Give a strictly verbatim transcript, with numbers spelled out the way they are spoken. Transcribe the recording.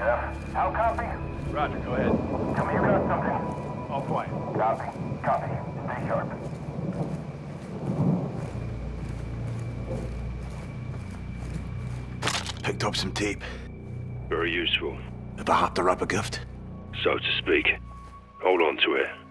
Jeff, how copy? Roger, go ahead. Tell me you got something. All quiet. Copy. Copy. Stay sharp. Picked up some tape. Very useful. About the rubber gift? So to speak. Hold on to it.